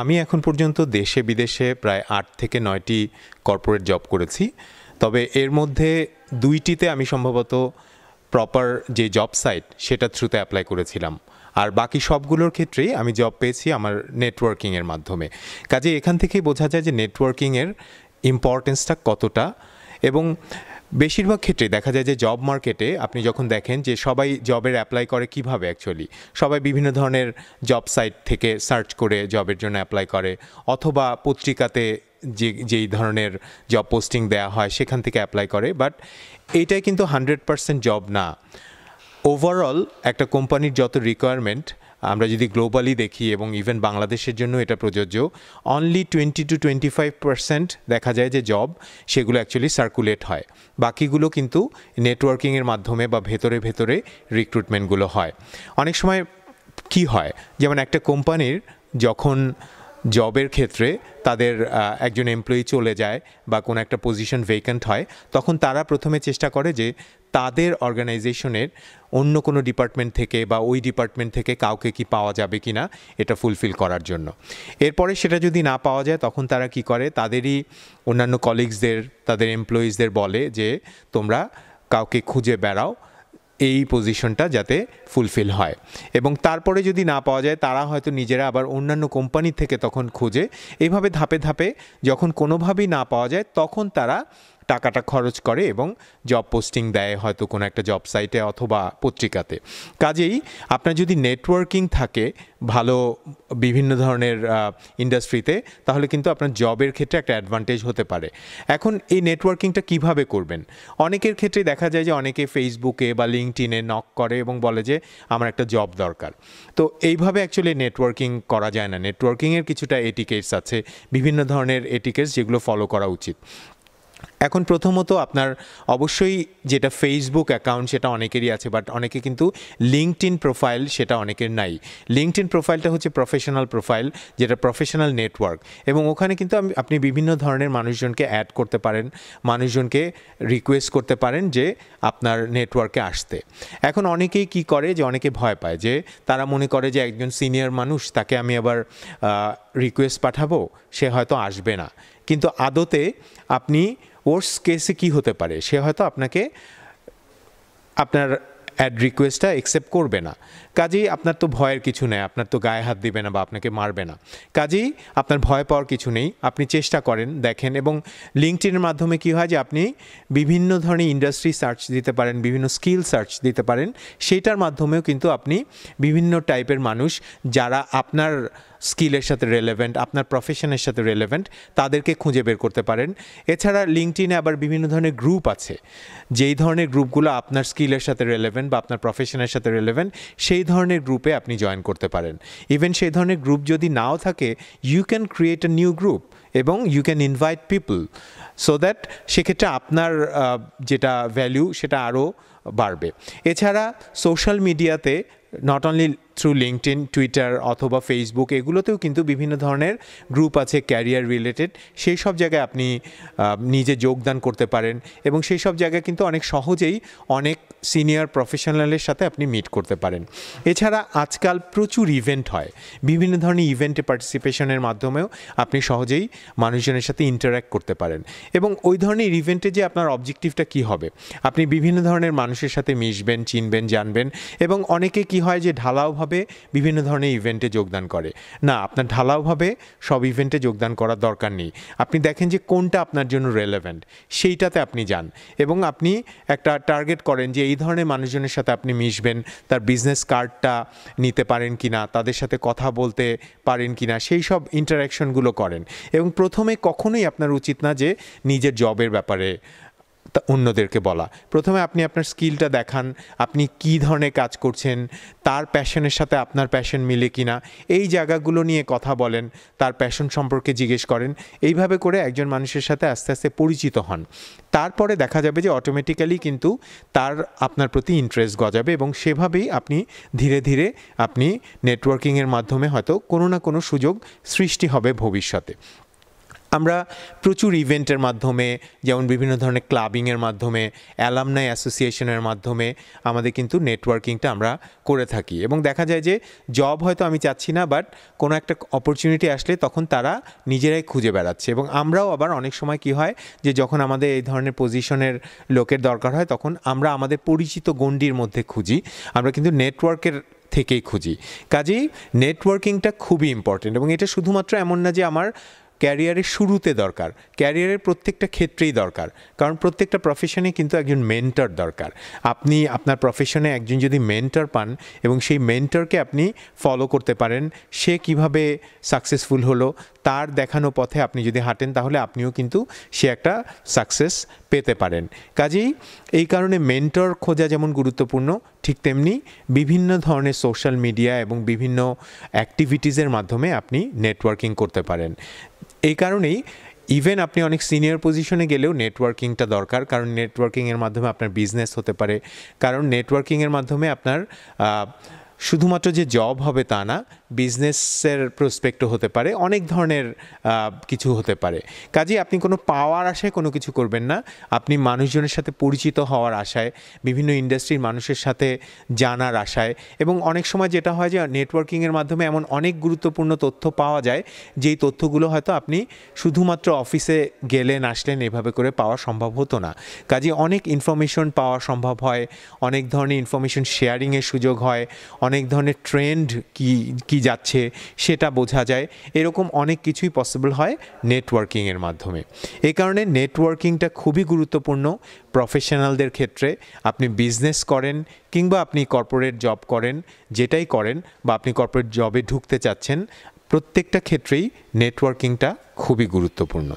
আমি এখন পর্যন্ত দেশে বিদেশে প্রায় ৮ থেকে ৯টি কর্পোরেট জব করেছি। তবে এর মধ্যে ২টিতে আমি সম্ভবত প্রপার যে জব সাইট সেটা থ্রুতে অ্যাপ্লাই করেছিলাম, আর বাকি সবগুলোর ক্ষেত্রেই আমি জব পেয়েছি আমার নেটওয়ার্কিংয়ের মাধ্যমে। কাজে এখান থেকেই বোঝা যায় যে নেটওয়ার্কিংয়ের ইম্পর্টেন্সটা কতটা। এবং বেশিরভাগ ক্ষেত্রে দেখা যায় যে জব মার্কেটে আপনি যখন দেখেন যে সবাই জবের অ্যাপ্লাই করে কিভাবে, অ্যাকচুয়ালি সবাই বিভিন্ন ধরনের জব সাইট থেকে সার্চ করে জবের জন্য অ্যাপ্লাই করে, অথবা পত্রিকাতে যেই ধরনের জব পোস্টিং দেয়া হয় সেখান থেকে অ্যাপ্লাই করে। বাট এইটাই কিন্তু 100% জব না। ওভারঅল একটা কোম্পানির যত রিকোয়ারমেন্ট আমরা যদি গ্লোবালি দেখি এবং ইভেন বাংলাদেশের জন্য এটা প্রযোজ্য, অনলি 20 to 25% দেখা যায় যে জব সেগুলো অ্যাকচুয়ালি সার্কুলেট হয়, বাকিগুলো কিন্তু নেটওয়ার্কিংয়ের মাধ্যমে বা ভেতরে ভেতরে রিক্রুটমেন্টগুলো হয়। অনেক সময় কি হয়, যেমন একটা কোম্পানির যখন জবের ক্ষেত্রে তাদের একজন এমপ্লয়ি চলে যায় বা কোনো একটা পজিশন ভেকেন্ট হয়, তখন তারা প্রথমে চেষ্টা করে যে তাদের অর্গানাইজেশনের অন্য কোনো ডিপার্টমেন্ট থেকে বা ওই ডিপার্টমেন্ট থেকে কাউকে কি পাওয়া যাবে কি না এটা ফুলফিল করার জন্য। এরপরে সেটা যদি না পাওয়া যায় তখন তারা কি করে, তাদেরই অন্যান্য কলিগসদের, তাদের এমপ্লয়িজদের বলে যে তোমরা কাউকে খুঁজে বেড়াও এই পজিশনটা যাতে ফুলফিল হয়। এবং তারপরে যদি না পাওয়া যায় তারা হয়তো নিজেরা আবার অন্যান্য কোম্পানি থেকে তখন খোঁজে। এইভাবে ধাপে ধাপে যখন কোনোভাবেই না পাওয়া যায় তখন তারা টাকাটা খরচ করে এবং জব পোস্টিং দেয় হয়তো কোনো একটা জব সাইটে অথবা পত্রিকাতে। কাজেই আপনার যদি নেটওয়ার্কিং থাকে ভালো বিভিন্ন ধরনের ইন্ডাস্ট্রিতে, তাহলে কিন্তু আপনার জবের ক্ষেত্রে একটা অ্যাডভান্টেজ হতে পারে। এখন এই নেটওয়ার্কিংটা কিভাবে করবেন? অনেকের ক্ষেত্রে দেখা যায় যে অনেকে ফেসবুকে বা লিঙ্কডইনে নক করে এবং বলে যে আমার একটা জব দরকার। তো এইভাবে অ্যাকচুয়ালি নেটওয়ার্কিং করা যায় না। নেটওয়ার্কিংয়ের কিছুটা এটিকেটস আছে, বিভিন্ন ধরনের এটিকেটস যেগুলো ফলো করা উচিত। এখন প্রথমত আপনার অবশ্যই যেটা ফেসবুক অ্যাকাউন্ট সেটা অনেকেরই আছে, বাট অনেকে কিন্তু লিঙ্কডইন প্রোফাইল সেটা অনেকের নাই। লিঙ্কডইন প্রোফাইলটা হচ্ছে প্রফেশনাল প্রোফাইল, যেটা প্রফেশনাল নেটওয়ার্ক, এবং ওখানে কিন্তু আপনি বিভিন্ন ধরনের মানুষজনকে অ্যাড করতে পারেন, মানুষজনকে রিকোয়েস্ট করতে পারেন যে আপনার নেটওয়ার্কে আসতে। এখন অনেকেই কি করে যে অনেকে ভয় পায়, যে তারা মনে করে যে একজন সিনিয়র মানুষ, তাকে আমি আবার রিকোয়েস্ট পাঠাবো, সে হয়তো আসবে না। কিন্তু আদতে আপনি ওর্স কেসে কী হতে পারে, সে হয়তো আপনাকে আপনার অ্যাড রিকোয়েস্টটা অ্যাকসেপ্ট করবে না। কাজেই আপনার তো ভয়ের কিছু নেই, আপনার তো গায়ে হাত দিবে না বা আপনাকে মারবে না। কাজেই আপনার ভয় পাওয়ার কিছু নেই, আপনি চেষ্টা করেন, দেখেন। এবং লিঙ্কডইনের মাধ্যমে কি হয় যে আপনি বিভিন্ন ধরনের ইন্ডাস্ট্রি সার্চ দিতে পারেন, বিভিন্ন স্কিল সার্চ দিতে পারেন। সেইটার মাধ্যমেও কিন্তু আপনি বিভিন্ন টাইপের মানুষ যারা আপনার স্কিলের সাথে রেলেভেন্ট, আপনার প্রফেশনের সাথে রেলেভেন্ট, তাদেরকে খুঁজে বের করতে পারেন। এছাড়া লিঙ্কডইনে আবার বিভিন্ন ধরনের গ্রুপ আছে, যেই ধরনের গ্রুপগুলো আপনার স্কিলের সাথে রেলেভেন্ট বা আপনার প্রফেশনের সাথে রেলেভেন্ট, সেই ধরনের গ্রুপে আপনি জয়েন করতে পারেন। ইভেন সেই ধরনের গ্রুপ যদি নাও থাকে, you can create a new group এবং you can invite people, so that সেক্ষেত্রে আপনার যেটা ভ্যালু সেটা আরও বাড়বে। এছাড়া সোশ্যাল মিডিয়াতে not only through LinkedIn, Twitter অথবা ফেসবুক, এগুলোতেও কিন্তু বিভিন্ন ধরনের গ্রুপ আছে ক্যারিয়ার রিলেটেড। সেই সব জায়গায় আপনি নিজে যোগদান করতে পারেন এবং সেই সব জায়গায় কিন্তু অনেক সহজেই অনেক সিনিয়র প্রফেশনালের সাথে আপনি মিট করতে পারেন। এছাড়া আজকাল প্রচুর ইভেন্ট হয়, বিভিন্ন ধরনের ইভেন্টে পার্টিসিপেশনের মাধ্যমেও আপনি সহজেই মানুষজনের সাথে ইন্টারঅ্যাক্ট করতে পারেন। এবং ওই ধরনের ইভেন্টে যে আপনার অবজেক্টিভটা কী হবে, আপনি বিভিন্ন ধরনের মানুষের সাথে মিশবেন, চিনবেন, জানবেন। এবং অনেকে কি হয় যে ঢালাওভাবে বিভিন্ন ধরনের ইভেন্টে যোগদান করে না। আপনার ঢালাওভাবে সব ইভেন্টে যোগদান করার দরকার নেই। আপনি দেখেন যে কোনটা আপনার জন্য রেলেভেন্ট, সেইটাতে আপনি যান এবং আপনি একটা টার্গেট করেন যে এই ধরনের মানুষজনের সাথে আপনি মিশবেন, তার বিজনেস কার্ডটা নিতে পারেন কি না, তাদের সাথে কথা বলতে পারেন কি না, সেই সব ইন্টারাকশনগুলো করেন। এবং প্রথমে কখনোই আপনার উচিত না যে নিজের জবের ব্যাপারে অন্যদেরকে বলা। প্রথমে আপনি আপনার স্কিলটা দেখান, আপনি কি ধরনের কাজ করছেন, তার প্যাশনের সাথে আপনার প্যাশন মিলে কি না, এই জায়গাগুলো নিয়ে কথা বলেন, তার প্যাশন সম্পর্কে জিজ্ঞেস করেন। এইভাবে করে একজন মানুষের সাথে আস্তে আস্তে পরিচিত হন। তারপরে দেখা যাবে যে অটোমেটিক্যালি কিন্তু তার আপনার প্রতি ইন্টারেস্ট গজাবে এবং সেভাবেই আপনি ধীরে ধীরে আপনি নেটওয়ার্কিংয়ের মাধ্যমে হয়তো কোনো না কোনো সুযোগ সৃষ্টি হবে ভবিষ্যতে। আমরা প্রচুর ইভেন্টের মাধ্যমে যেমন বিভিন্ন ধরনের ক্লাবিংয়ের মাধ্যমে অ্যালামনাই অ্যাসোসিয়েশনের মাধ্যমে আমাদের কিন্তু নেটওয়ার্কিংটা আমরা করে থাকি এবং দেখা যায় যে জব হয়তো আমি চাচ্ছি না বাট কোনো একটা অপরচুনিটি আসলে তখন তারা নিজেরাই খুঁজে বেড়াচ্ছে এবং আমরাও আবার অনেক সময় কি হয় যে যখন আমাদের এই ধরনের পজিশনের লোকের দরকার হয় তখন আমরা আমাদের পরিচিত গণ্ডির মধ্যে খুঁজি, আমরা কিন্তু নেটওয়ার্কের থেকেই খুঁজি। কাজেই নেটওয়ার্কিংটা খুবই ইম্পর্টেন্ট এবং এটা শুধুমাত্র এমন না যে আমার ক্যারিয়ারের শুরুতে দরকার, ক্যারিয়ারের প্রত্যেকটা ক্ষেত্রেই দরকার, কারণ প্রত্যেকটা প্রফেশনে কিন্তু একজন মেন্টর দরকার। আপনি আপনার প্রফেশনে একজন যদি মেন্টর পান এবং সেই মেন্টরকে আপনি ফলো করতে পারেন, সে কিভাবে সাকসেসফুল হলো তার দেখানো পথে আপনি যদি হাঁটেন তাহলে আপনিও কিন্তু সে একটা সাকসেস পেতে পারেন। কাজেই এই কারণে মেন্টর খোঁজা যেমন গুরুত্বপূর্ণ, ঠিক তেমনি বিভিন্ন ধরনের সোশ্যাল মিডিয়া এবং বিভিন্ন অ্যাক্টিভিটিজের মাধ্যমে আপনি নেটওয়ার্কিং করতে পারেন। এই কারণেই ইভেন আপনি অনেক সিনিয়র পজিশনে গেলেও নেটওয়ার্কিংটা দরকার, কারণ নেটওয়ার্কিংয়ের মাধ্যমে আপনার বিজনেস হতে পারে, কারণ নেটওয়ার্কিংয়ের মাধ্যমে আপনার শুধুমাত্র যে জব হবে তা না, বিজনেসের প্রসপেক্টও হতে পারে, অনেক ধরনের কিছু হতে পারে। কাজেই আপনি কোনো পাওয়ার আশায় কোনো কিছু করবেন না, আপনি মানুষজনের সাথে পরিচিত হওয়ার আশায়, বিভিন্ন ইন্ডাস্ট্রির মানুষের সাথে জানার আশায় এবং অনেক সময় যেটা হয় যে নেটওয়ার্কিংয়ের মাধ্যমে এমন অনেক গুরুত্বপূর্ণ তথ্য পাওয়া যায় যেই তথ্যগুলো হয়তো আপনি শুধুমাত্র অফিসে গেলেন আসলেন এভাবে করে পাওয়া সম্ভব হতো না। কাজেই অনেক ইনফরমেশন পাওয়া সম্ভব হয়, অনেক ধরনের ইনফরমেশন শেয়ারিংয়ের সুযোগ হয়, অনেক ধরনের ট্রেন্ড কি যাচ্ছে সেটা বোঝা যায়, এরকম অনেক কিছুই পসিবল হয় নেটওয়ার্কিংয়ের মাধ্যমে। এই কারণে নেটওয়ার্কিংটা খুবই গুরুত্বপূর্ণ প্রফেশনালদের ক্ষেত্রে। আপনি বিজনেস করেন কিংবা আপনি কর্পোরেট জব করেন, যেটাই করেন বা আপনি কর্পোরেট জবে ঢুকতে চাচ্ছেন, প্রত্যেকটা ক্ষেত্রেই নেটওয়ার্কিংটা খুবই গুরুত্বপূর্ণ।